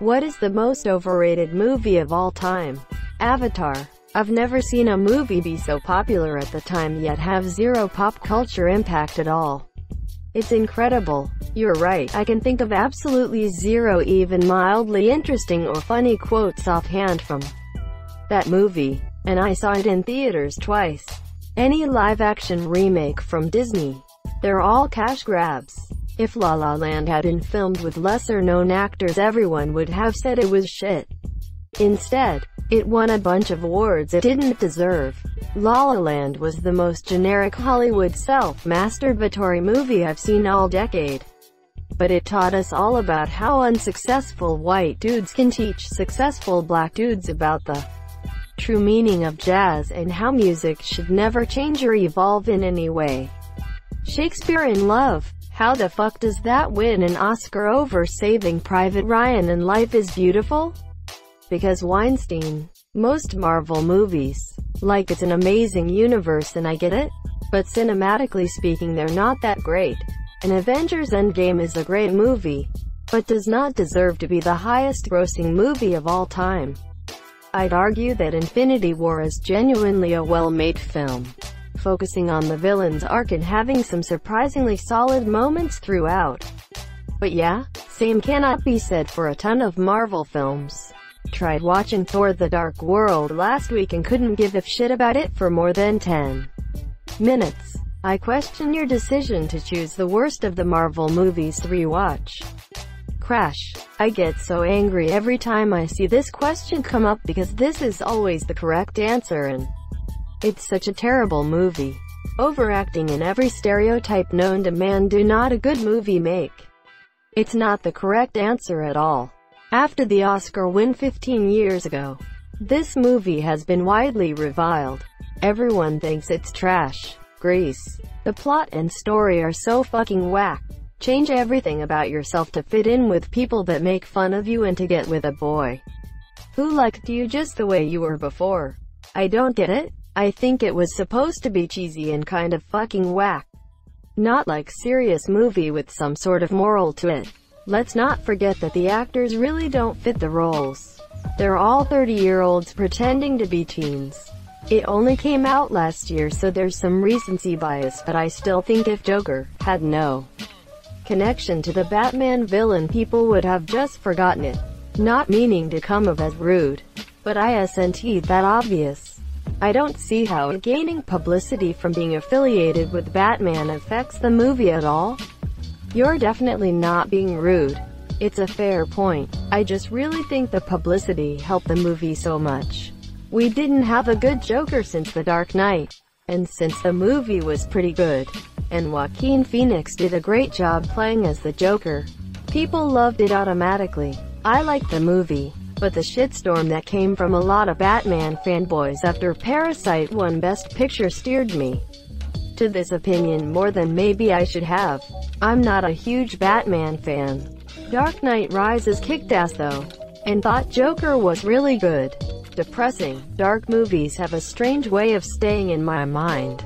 What is the most overrated movie of all time? Avatar. I've never seen a movie be so popular at the time yet have zero pop culture impact at all. It's incredible. You're right, I can think of absolutely zero even mildly interesting or funny quotes offhand from that movie. And I saw it in theaters twice. Any live-action remake from Disney, they're all cash grabs. If La La Land had been filmed with lesser-known actors, everyone would have said it was shit. Instead, it won a bunch of awards it didn't deserve. La La Land was the most generic Hollywood self-masturbatory movie I've seen all decade. But it taught us all about how unsuccessful white dudes can teach successful black dudes about the true meaning of jazz and how music should never change or evolve in any way. Shakespeare in Love. How the fuck does that win an Oscar over Saving Private Ryan and Life is Beautiful? Because Weinstein. Most Marvel movies, like, it's an amazing universe and I get it, but cinematically speaking they're not that great. An Avengers Endgame is a great movie, but does not deserve to be the highest grossing movie of all time. I'd argue that Infinity War is genuinely a well-made film, focusing on the villain's arc and having some surprisingly solid moments throughout. But yeah, same cannot be said for a ton of Marvel films. Tried watching Thor: The Dark World last week and couldn't give a shit about it for more than 10 minutes. I question your decision to choose the worst of the Marvel movies to rewatch. Crash. I get so angry every time I see this question come up because this is always the correct answer and it's such a terrible movie. Overacting in every stereotype known to man do not a good movie make. It's not the correct answer at all. After the Oscar win 15 years ago, this movie has been widely reviled. Everyone thinks it's trash. Grease. The plot and story are so fucking whack. Change everything about yourself to fit in with people that make fun of you and to get with a boy who liked you just the way you were before. I don't get it. I think it was supposed to be cheesy and kind of fucking whack. Not like serious movie with some sort of moral to it. Let's not forget that the actors really don't fit the roles. They're all 30-year-olds pretending to be teens. It only came out last year, so there's some recency bias, but I still think if Joker had no connection to the Batman villain, people would have just forgotten it. Not meaning to come off as rude, but isn't that obvious? I don't see how it gaining publicity from being affiliated with Batman affects the movie at all. You're definitely not being rude. It's a fair point. I just really think the publicity helped the movie so much. We didn't have a good Joker since The Dark Knight, and since the movie was pretty good, and Joaquin Phoenix did a great job playing as the Joker, people loved it automatically. I liked the movie, but the shitstorm that came from a lot of Batman fanboys after Parasite won Best Picture steered me to this opinion more than maybe I should have. I'm not a huge Batman fan. Dark Knight Rises kicked ass though, and thought Joker was really good. Depressing, dark movies have a strange way of staying in my mind.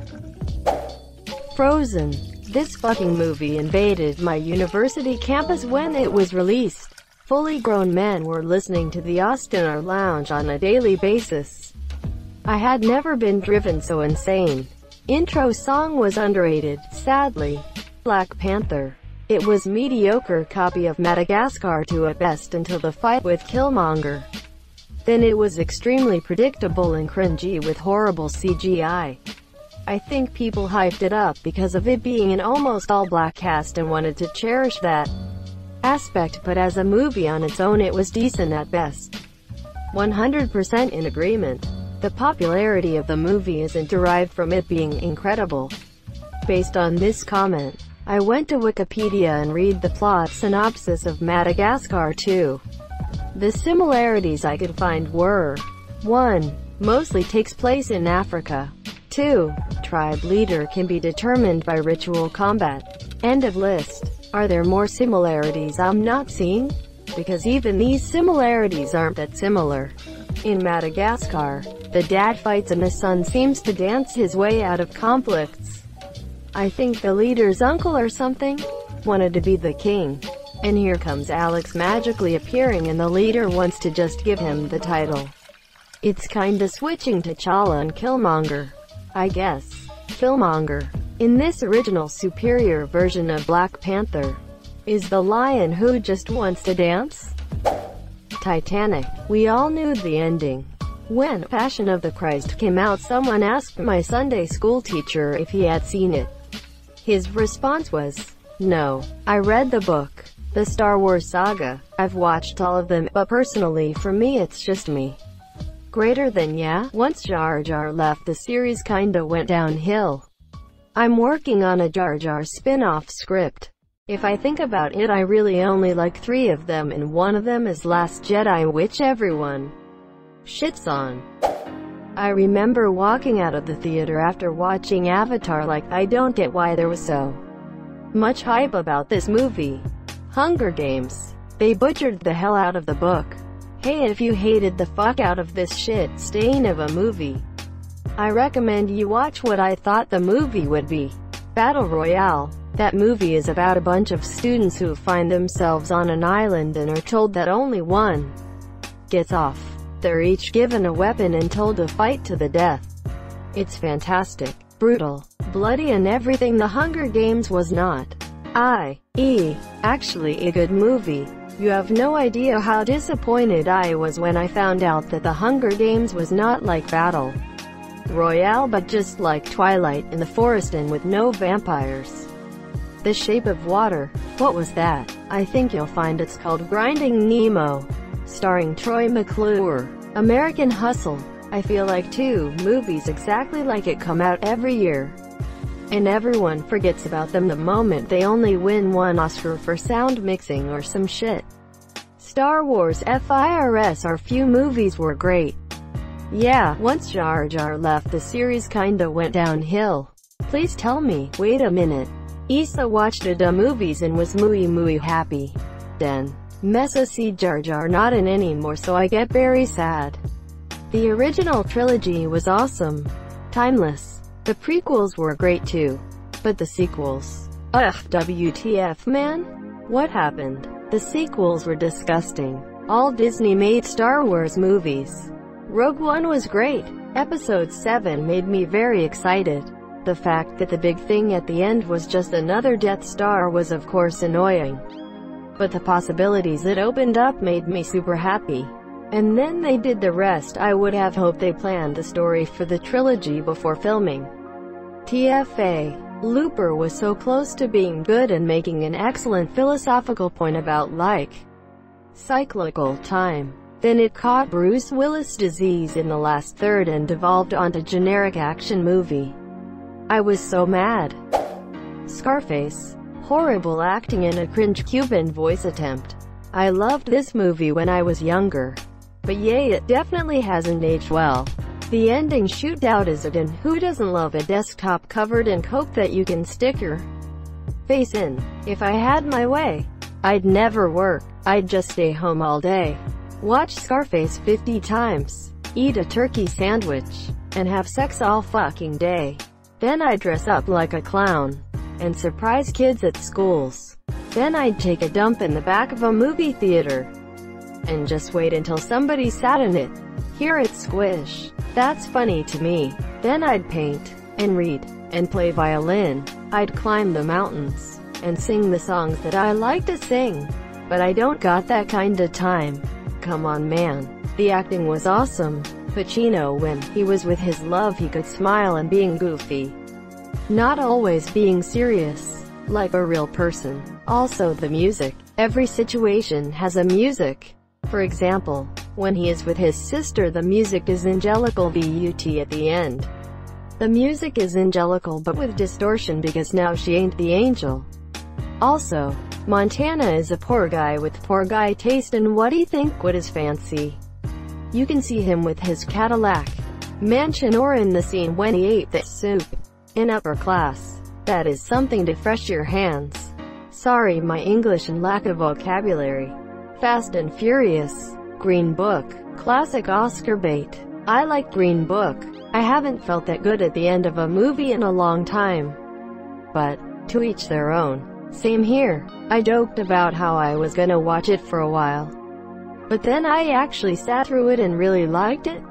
Frozen. This fucking movie invaded my university campus when it was released. Fully grown men were listening to the Austin Lounge on a daily basis. I had never been driven so insane. Intro song was underrated, sadly. Black Panther. It was mediocre copy of Madagascar 2 at best until the fight with Killmonger. Then it was extremely predictable and cringy with horrible CGI. I think people hyped it up because of it being an almost all-black cast and wanted to cherish that aspect, but as a movie on its own it was decent at best. 100% in agreement. The popularity of the movie isn't derived from it being incredible. Based on this comment, I went to Wikipedia and read the plot synopsis of Madagascar 2. The similarities I could find were: 1. Mostly takes place in Africa. 2. Tribe leader can be determined by ritual combat. End of list. Are there more similarities I'm not seeing? Because even these similarities aren't that similar. In Madagascar, the dad fights and the son seems to dance his way out of conflicts. I think the leader's uncle or something wanted to be the king. And here comes Alex magically appearing, and the leader wants to just give him the title. It's kinda switching T'Challa and Killmonger, I guess. Killmonger, in this original superior version of Black Panther, is the lion who just wants to dance? Titanic. We all knew the ending. When Passion of the Christ came out, someone asked my Sunday school teacher if he had seen it. His response was, "No, I read the book. The Star Wars saga. I've watched all of them, but personally for me it's just me." Greater than yeah, once Jar Jar left, the series kinda went downhill. I'm working on a Jar Jar spin-off script. If I think about it, I really only like three of them, and one of them is Last Jedi, which everyone shits on. I remember walking out of the theater after watching Avatar like, I don't get why there was so much hype about this movie. Hunger Games. They butchered the hell out of the book. Hey, if you hated the fuck out of this shit stain of a movie, I recommend you watch what I thought the movie would be. Battle Royale. That movie is about a bunch of students who find themselves on an island and are told that only one gets off. They're each given a weapon and told to fight to the death. It's fantastic, brutal, bloody, and everything The Hunger Games was not. Actually a good movie. You have no idea how disappointed I was when I found out that The Hunger Games was not like Battle Royale, but just like Twilight, in the forest and with no vampires. The Shape of Water. What was that? I think you'll find it's called Grinding Nemo. Starring Troy McClure. American Hustle. I feel like two movies exactly like it come out every year, and everyone forgets about them the moment they only win one Oscar for sound mixing or some shit. Star Wars. FIRS. Our few movies were great. Yeah, once Jar Jar left, the series kinda went downhill. Please tell me, wait a minute, Issa watched the movies and was muy happy. Then, Mesa see Jar Jar not in anymore, so I get very sad. The original trilogy was awesome. Timeless. The prequels were great too. But the sequels, ugh, WTF man? What happened? The sequels were disgusting. All Disney made Star Wars movies. Rogue One was great. Episode 7 made me very excited. The fact that the big thing at the end was just another Death Star was of course annoying, but the possibilities it opened up made me super happy. And then they did the rest. I would have hoped they planned the story for the trilogy before filming. TFA. Looper was so close to being good and making an excellent philosophical point about cyclical time. Then it caught Bruce Willis' disease in the last third and devolved onto generic action movie. I was so mad. Scarface. Horrible acting in a cringe Cuban voice attempt. I loved this movie when I was younger, but yay, it definitely hasn't aged well. The ending shootout is it, and who doesn't love a desktop covered in coke that you can stick your face in? If I had my way, I'd never work. I'd just stay home all day, watch Scarface 50 times, eat a turkey sandwich, and have sex all fucking day. Then I'd dress up like a clown and surprise kids at schools. Then I'd take a dump in the back of a movie theater and just wait until somebody sat in it. Hear it squish. That's funny to me. Then I'd paint and read and play violin. I'd climb the mountains and sing the songs that I like to sing. But I don't got that kind of time. Come on, man. The acting was awesome. Pacino, when he was with his love, he could smile and being goofy, not always being serious, like a real person. Also the music. Every situation has a music. For example, when he is with his sister, the music is angelical but at the end. The music is angelical but with distortion because now she ain't the angel. Also, Montana is a poor guy with poor guy taste and what he think what is fancy. You can see him with his Cadillac mansion or in the scene when he ate that soup. In upper class, that is something to fresh your hands. Sorry my English and lack of vocabulary. Fast and Furious. Green Book. Classic Oscar bait. I like Green Book. I haven't felt that good at the end of a movie in a long time. But, to each their own. Same here. I joked about how I was gonna watch it for a while, but then I actually sat through it and really liked it.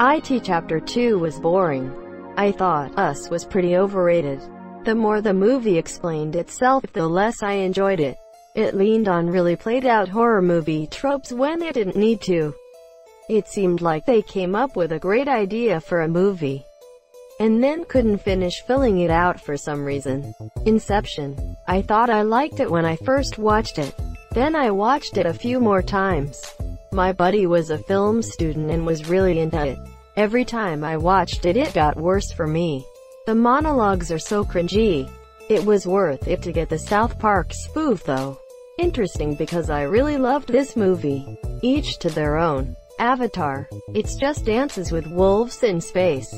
IT Chapter 2 was boring. I thought Us was pretty overrated. The more the movie explained itself, the less I enjoyed it. It leaned on really played-out horror movie tropes when it didn't need to. It seemed like they came up with a great idea for a movie, and then couldn't finish filling it out for some reason. Inception. I thought I liked it when I first watched it. Then I watched it a few more times. My buddy was a film student and was really into it. Every time I watched it, it got worse for me. The monologues are so cringy. It was worth it to get the South Park spoof though. Interesting because I really loved this movie. Each to their own. Avatar. It's just Dances with Wolves in space,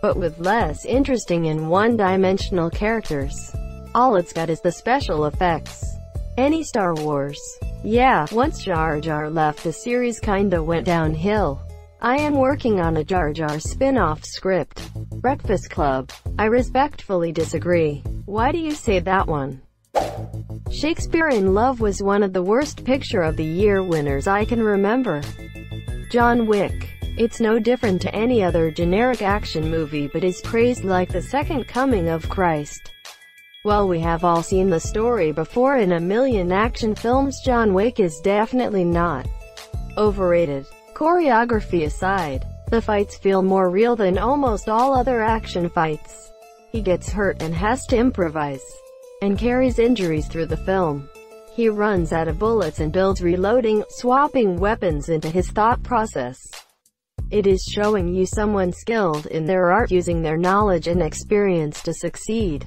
but with less interesting and one-dimensional characters. All it's got is the special effects. Any Star Wars? Yeah, once Jar Jar left, the series kinda went downhill. I am working on a Jar Jar spin-off script. Breakfast Club. I respectfully disagree. Why do you say that one? Shakespeare in Love was one of the worst Picture of the Year winners I can remember. John Wick. It's no different to any other generic action movie but is praised like the second coming of Christ. Well, we have all seen the story before in a million action films. John Wick is definitely not overrated. Choreography aside, the fights feel more real than almost all other action fights. He gets hurt and has to improvise, and carries injuries through the film. He runs out of bullets and builds reloading, swapping weapons into his thought process. It is showing you someone skilled in their art using their knowledge and experience to succeed.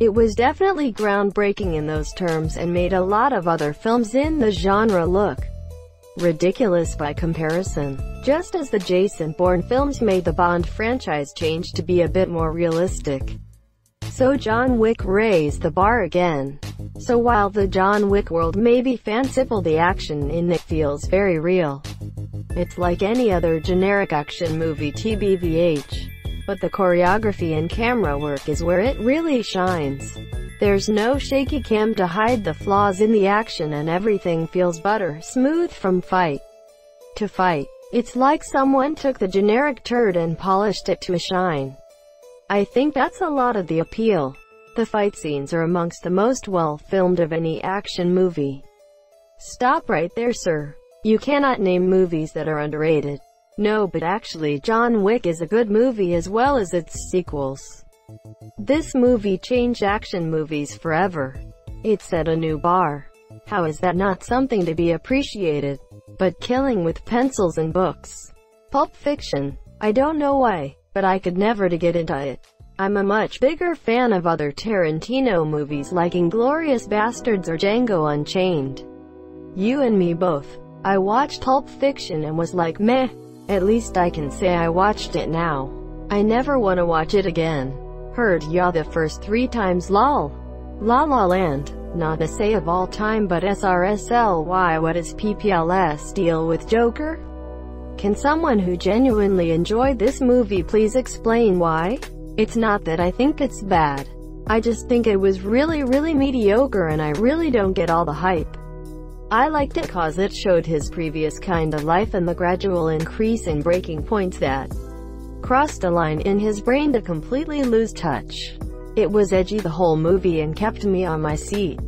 It was definitely groundbreaking in those terms and made a lot of other films in the genre look ridiculous by comparison. Just as the Jason Bourne films made the Bond franchise change to be a bit more realistic, so John Wick raised the bar again. So while the John Wick world may be fanciful, the action in it feels very real. It's like any other generic action movie TBVH. But the choreography and camera work is where it really shines. There's no shaky cam to hide the flaws in the action, and everything feels butter smooth from fight to fight. It's like someone took the generic turd and polished it to a shine. I think that's a lot of the appeal. The fight scenes are amongst the most well-filmed of any action movie. Stop right there, sir. You cannot name movies that are underrated. No, but actually John Wick is a good movie as well as its sequels. This movie changed action movies forever. It set a new bar. How is that not something to be appreciated? But killing with pencils and books. Pulp Fiction. I don't know why, but I could never get into it. I'm a much bigger fan of other Tarantino movies like Inglourious Bastards or Django Unchained. You and me both. I watched Pulp Fiction and was like, meh. At least I can say I watched it now. I never wanna watch it again. Heard ya the first 3 times lol. La La Land. Not a say of all time, but SRSLY. What is PPLS deal with Joker? Can someone who genuinely enjoyed this movie please explain why? It's not that I think it's bad. I just think it was really, really mediocre and I really don't get all the hype. I liked it cause it showed his previous kind of life and the gradual increase in breaking points that crossed a line in his brain to completely lose touch. It was edgy the whole movie and kept me on my seat.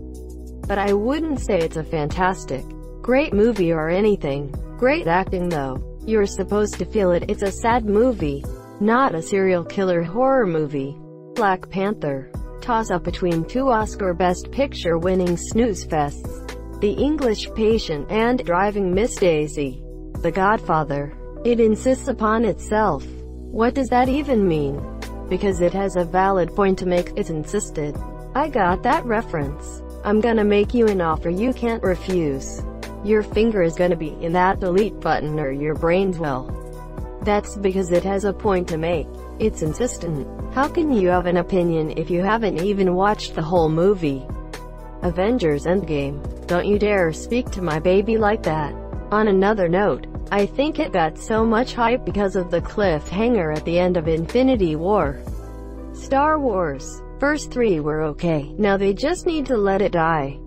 But I wouldn't say it's a fantastic, great movie or anything. Great acting though. You're supposed to feel it. It's a sad movie, not a serial killer horror movie. Black Panther. Toss up between 2 Oscar Best Picture winning snooze fests. The English Patient and Driving Miss Daisy. The Godfather. It insists upon itself. What does that even mean? Because it has a valid point to make, it's insisted. I got that reference. I'm gonna make you an offer you can't refuse. Your finger is gonna be in that delete button or your brains will. That's because it has a point to make. It's insistent. How can you have an opinion if you haven't even watched the whole movie? Avengers Endgame. Don't you dare speak to my baby like that. On another note, I think it got so much hype because of the cliffhanger at the end of Infinity War. Star Wars. First three were okay, now they just need to let it die.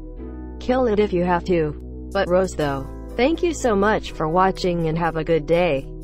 Kill it if you have to. But roast though. Thank you so much for watching and have a good day.